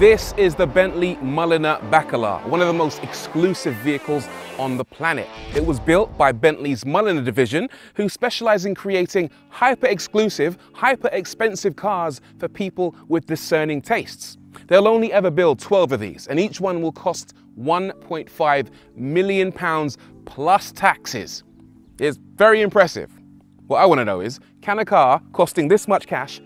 This is the Bentley Mulliner Bacalar, one of the most exclusive vehicles on the planet. It was built by Bentley's Mulliner division, who specialize in creating hyper-exclusive, hyper-expensive cars for people with discerning tastes. They'll only ever build 12 of these, and each one will cost £1.5 million plus taxes. It's very impressive. What I want to know is, can a car costing this much cash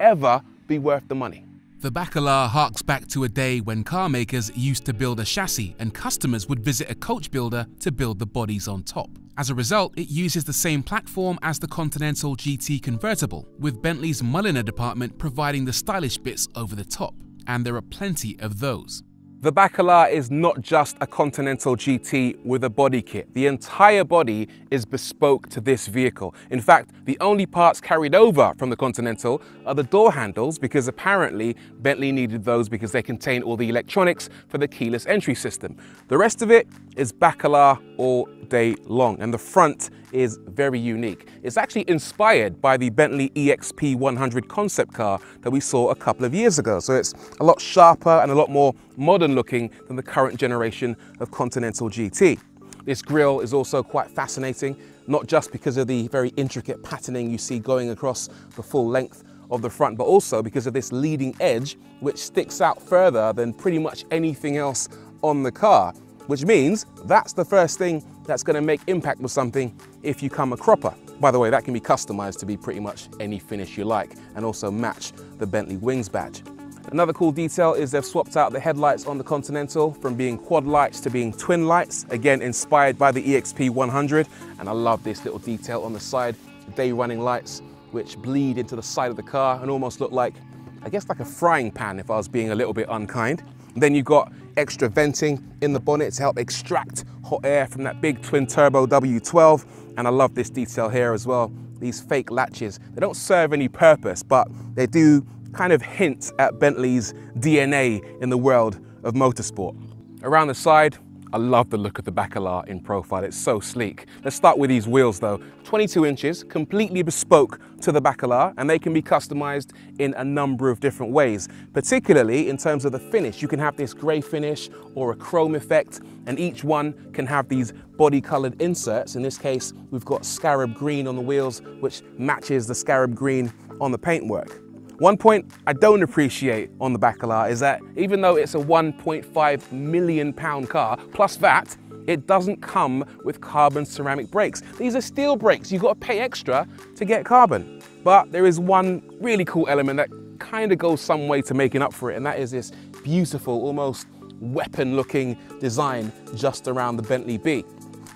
ever be worth the money? The Bacalar harks back to a day when car makers used to build a chassis and customers would visit a coach builder to build the bodies on top. As a result, it uses the same platform as the Continental GT convertible, with Bentley's Mulliner department providing the stylish bits over the top. And there are plenty of those. The Bacalar is not just a Continental GT with a body kit. The entire body is bespoke to this vehicle. In fact, the only parts carried over from the Continental are the door handles, because apparently Bentley needed those because they contain all the electronics for the keyless entry system. The rest of it is Bacalar all day long, and the front is very unique. It's actually inspired by the Bentley EXP 100 concept car that we saw a couple of years ago. So it's a lot sharper and a lot more modern looking than the current generation of Continental GT. This grille is also quite fascinating, not just because of the very intricate patterning you see going across the full length of the front, but also because of this leading edge, which sticks out further than pretty much anything else on the car, which means that's the first thing that's going to make impact with something if you come a cropper. By the way, that can be customized to be pretty much any finish you like and also match the Bentley Wings badge. Another cool detail is they've swapped out the headlights on the Continental from being quad lights to being twin lights, again inspired by the EXP 100. And I love this little detail on the side, day running lights, which bleed into the side of the car and almost look like, I guess, like a frying pan if I was being a little bit unkind. Then you've got extra venting in the bonnet to help extract hot air from that big twin turbo W12. And I love this detail here as well. These fake latches, they don't serve any purpose, but they do kind of hint at Bentley's DNA in the world of motorsport. Around the side, I love the look of the Bacalar in profile. It's so sleek. Let's start with these wheels though. 22 inches, completely bespoke to the Bacalar, and they can be customized in a number of different ways, particularly in terms of the finish. You can have this gray finish or a chrome effect, and each one can have these body colored inserts. In this case, we've got scarab green on the wheels, which matches the scarab green on the paintwork. One point I don't appreciate on the Bacalar is that even though it's a £1.5 million car, plus VAT, it doesn't come with carbon ceramic brakes. These are steel brakes. You've got to pay extra to get carbon. But there is one really cool element that kind of goes some way to making up for it, and that is this beautiful, almost weapon-looking design just around the Bentley B.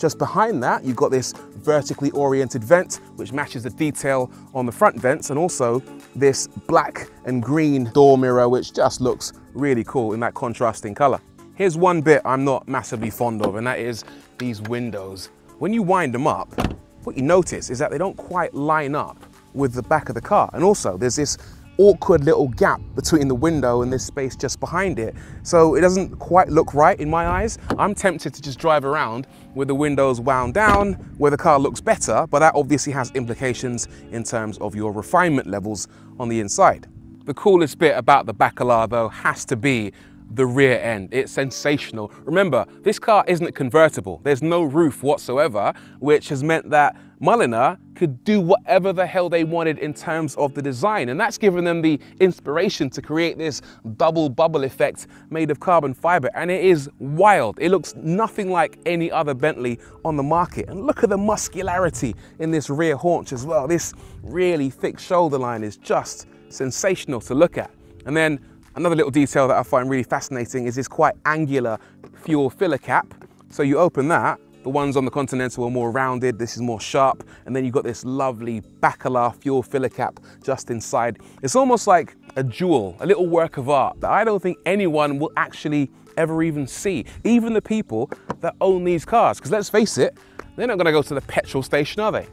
Just behind that, you've got this vertically oriented vent, which matches the detail on the front vents, and also this black and green door mirror, which just looks really cool in that contrasting color. Here's one bit I'm not massively fond of, and that is these windows. When you wind them up, what you notice is that they don't quite line up with the back of the car. And also there's this awkward little gap between the window and this space just behind it. So it doesn't quite look right in my eyes. I'm tempted to just drive around with the windows wound down where the car looks better, but that obviously has implications in terms of your refinement levels on the inside. The coolest bit about the Bacalar though has to be the rear end. It's sensational. Remember, this car isn't convertible. There's no roof whatsoever, which has meant that Mulliner could do whatever the hell they wanted in terms of the design. And that's given them the inspiration to create this double bubble effect made of carbon fiber. And it is wild. It looks nothing like any other Bentley on the market. And look at the muscularity in this rear haunch as well. This really thick shoulder line is just sensational to look at. And then another little detail that I find really fascinating is this quite angular fuel filler cap. So you open that, the ones on the Continental are more rounded, this is more sharp, and then you've got this lovely Bacalar fuel filler cap just inside. It's almost like a jewel, a little work of art that I don't think anyone will actually ever even see, even the people that own these cars. Because let's face it, they're not going to go to the petrol station, are they?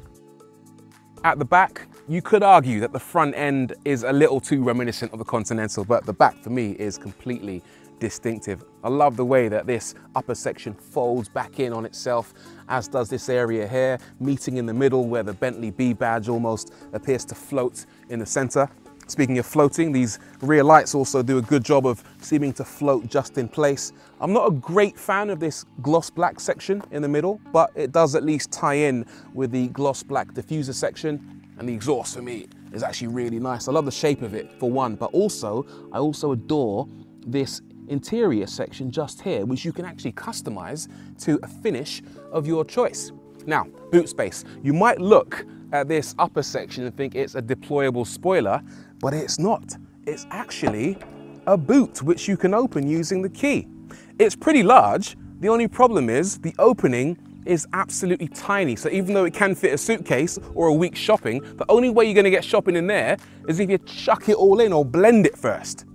At the back, you could argue that the front end is a little too reminiscent of the Continental, but the back for me is completely distinctive. I love the way that this upper section folds back in on itself, as does this area here, meeting in the middle where the Bentley B badge almost appears to float in the center. Speaking of floating, these rear lights also do a good job of seeming to float just in place. I'm not a great fan of this gloss black section in the middle, but it does at least tie in with the gloss black diffuser section, and the exhaust for me is actually really nice. I love the shape of it for one, but also I also adore this interior section just here, which you can actually customize to a finish of your choice. Now, boot space. You might look at this upper section and think it's a deployable spoiler, but it's not. It's actually a boot which you can open using the key. It's pretty large. The only problem is the opening is absolutely tiny. So even though it can fit a suitcase or a week's shopping, the only way you're gonna get shopping in there is if you chuck it all in or blend it first.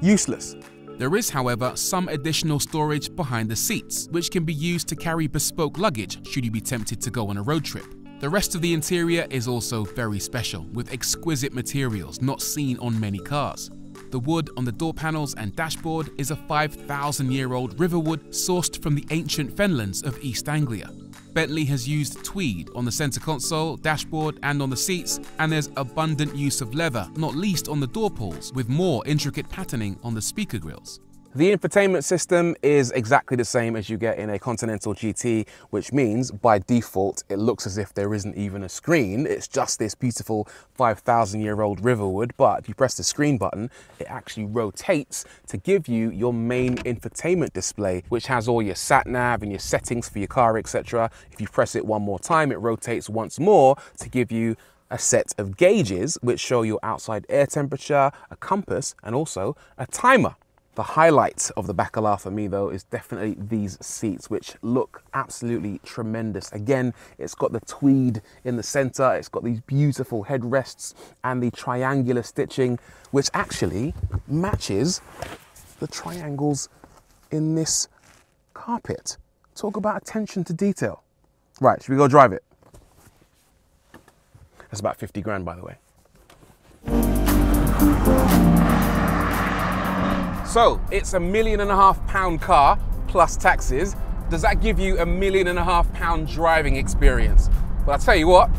Useless. There is, however, some additional storage behind the seats, which can be used to carry bespoke luggage should you be tempted to go on a road trip. The rest of the interior is also very special, with exquisite materials not seen on many cars. The wood on the door panels and dashboard is a 5,000-year-old riverwood sourced from the ancient fenlands of East Anglia. Bentley has used tweed on the center console, dashboard, and on the seats, and there's abundant use of leather, not least on the door pulls, with more intricate patterning on the speaker grills. The infotainment system is exactly the same as you get in a Continental GT, which means by default it looks as if there isn't even a screen. It's just this beautiful 5,000-year-old riverwood, but if you press the screen button, it actually rotates to give you your main infotainment display, which has all your sat nav and your settings for your car, etc. If you press it one more time, it rotates once more to give you a set of gauges which show your outside air temperature, a compass, and also a timer. The highlight of the Bacalar for me though is definitely these seats, which look absolutely tremendous. Again, it's got the tweed in the center, it's got these beautiful headrests and the triangular stitching, which actually matches the triangles in this carpet. Talk about attention to detail. Right, should we go drive it? That's about 50 grand, by the way. So it's £1.5 million car plus taxes. Does that give you £1.5 million driving experience? But I'll tell you what,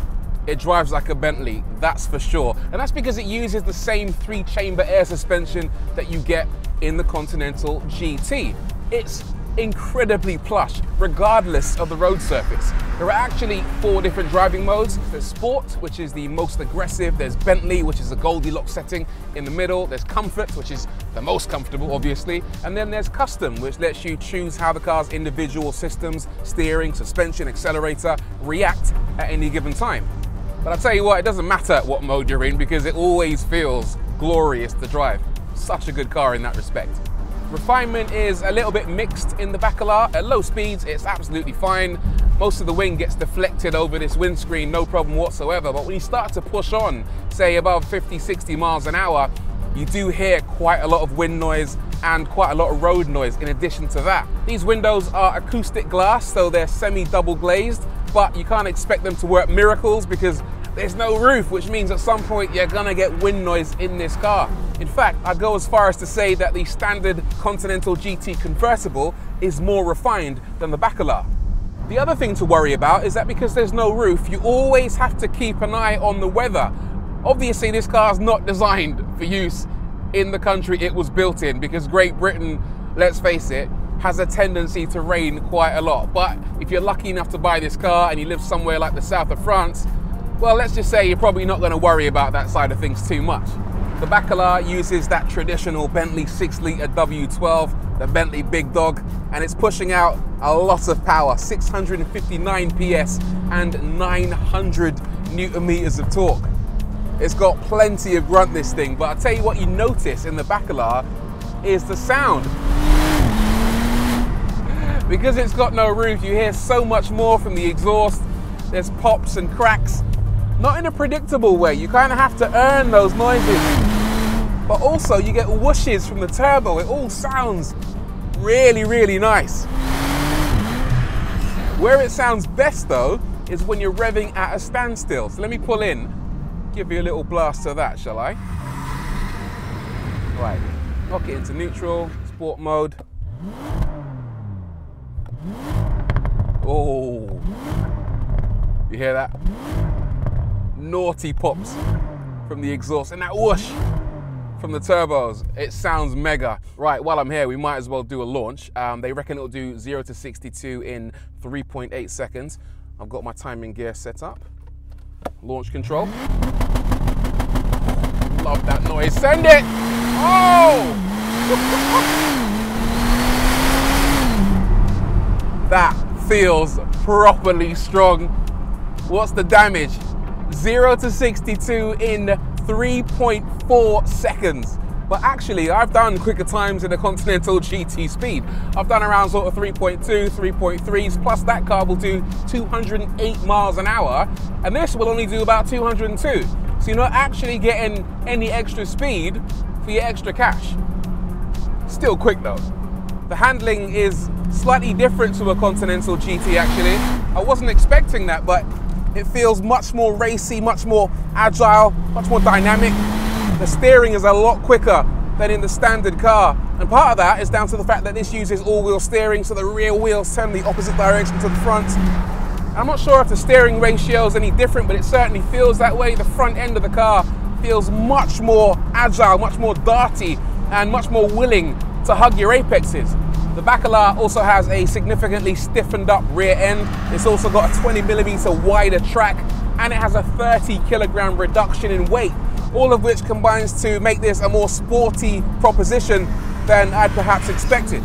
it drives like a Bentley, that's for sure. And that's because it uses the same 3-chamber air suspension that you get in the Continental GT. It's incredibly plush, regardless of the road surface. There are actually 4 different driving modes. There's Sport, which is the most aggressive. There's Bentley, which is the Goldilocks setting in the middle. There's Comfort, which is the most comfortable, obviously. And then there's Custom, which lets you choose how the car's individual systems, steering, suspension, accelerator, react at any given time. But I'll tell you what, it doesn't matter what mode you're in because it always feels glorious to drive. Such a good car in that respect. Refinement is a little bit mixed in the Bacalar. At low speeds, it's absolutely fine. Most of the wind gets deflected over this windscreen, no problem whatsoever. But when you start to push on, say above 50, 60 miles an hour, you do hear quite a lot of wind noise and quite a lot of road noise in addition to that. These windows are acoustic glass, so they're semi-double glazed, but you can't expect them to work miracles because there's no roof, which means at some point you're gonna get wind noise in this car. In fact, I'd go as far as to say that the standard Continental GT convertible is more refined than the Bacalar. The other thing to worry about is that because there's no roof, you always have to keep an eye on the weather. Obviously, this car's not designed for use in the country it was built in because Great Britain, let's face it, has a tendency to rain quite a lot. But if you're lucky enough to buy this car and you live somewhere like the south of France, well, let's just say you're probably not going to worry about that side of things too much. The Bacalar uses that traditional Bentley 6-litre W12, the Bentley Big Dog, and it's pushing out a lot of power, 659 PS and 900 Newton-meters of torque. It's got plenty of grunt, this thing, but I'll tell you what you notice in the Bacalar is the sound. Because it's got no roof, you hear so much more from the exhaust. There's pops and cracks. Not in a predictable way, you kind of have to earn those noises. But also you get whooshes from the turbo, it all sounds really, really nice. Where it sounds best though, is when you're revving at a standstill. So let me pull in, give you a little blast to that, shall I? Right, knock it into neutral, sport mode. Oh, you hear that? Naughty pops. from the exhaust and that whoosh from the turbos. It sounds mega. Right, while I'm here, we might as well do a launch. They reckon it'll do 0 to 62 in 3.8 seconds. I've got my timing gear set up. Launch control. Love that noise. Send it! Oh! That feels properly strong. What's the damage? 0 to 62 in 3.4 seconds. But actually, I've done quicker times in the Continental GT speed. I've done around sort of 3.2, 3.3s, plus that car will do 208 miles an hour, and this will only do about 202. So you're not actually getting any extra speed for your extra cash. Still quick though. The handling is slightly different to a Continental GT actually. I wasn't expecting that, but it feels much more racy, much more agile, much more dynamic. The steering is a lot quicker than in the standard car. And part of that is down to the fact that this uses all-wheel steering, so the rear wheels turn the opposite direction to the front. I'm not sure if the steering ratio is any different, but it certainly feels that way. The front end of the car feels much more agile, much more darty, and much more willing to hug your apexes. The Bacalar also has a significantly stiffened up rear end. It's also got a 20mm wider track, and it has a 30kg reduction in weight, all of which combines to make this a more sporty proposition than I'd perhaps expected.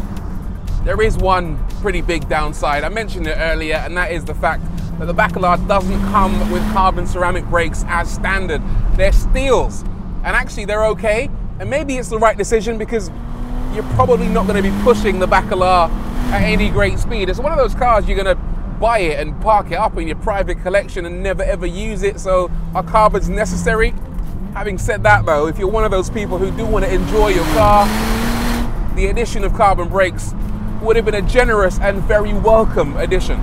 There is one pretty big downside, I mentioned it earlier, and that is the fact that the Bacalar doesn't come with carbon ceramic brakes as standard. They're steels, and actually they're okay, and maybe it's the right decision because you're probably not going to be pushing the Bacalar at any great speed. It's one of those cars you're going to buy it and park it up in your private collection and never ever use it, so are carbons necessary? Having said that though, if you're one of those people who do want to enjoy your car, the addition of carbon brakes would have been a generous and very welcome addition.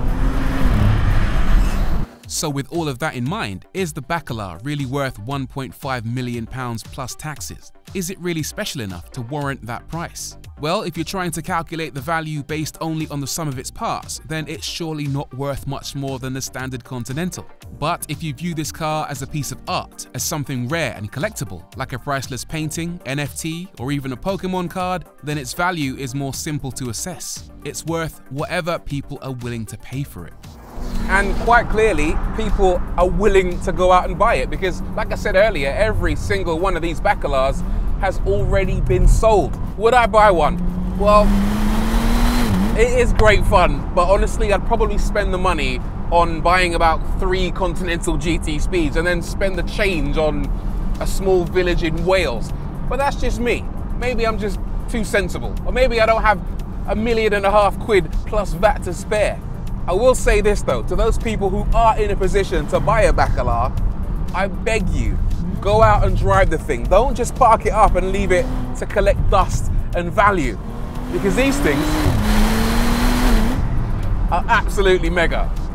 So with all of that in mind, is the Bacalar really worth £1.5 million plus taxes? Is it really special enough to warrant that price? Well, if you're trying to calculate the value based only on the sum of its parts, then it's surely not worth much more than the standard Continental. But if you view this car as a piece of art, as something rare and collectible, like a priceless painting, NFT, or even a Pokemon card, then its value is more simple to assess. It's worth whatever people are willing to pay for it. And quite clearly, people are willing to go out and buy it because, like I said earlier, every single one of these Bacalars has already been sold. Would I buy one? Well, it is great fun, but honestly, I'd probably spend the money on buying about 3 Continental GT speeds and then spend the change on a small village in Wales. But that's just me. Maybe I'm just too sensible, or maybe I don't have £1.5 million plus VAT to spare. I will say this though, to those people who are in a position to buy a Bacalar, I beg you, go out and drive the thing. Don't just park it up and leave it to collect dust and value, because these things are absolutely mega.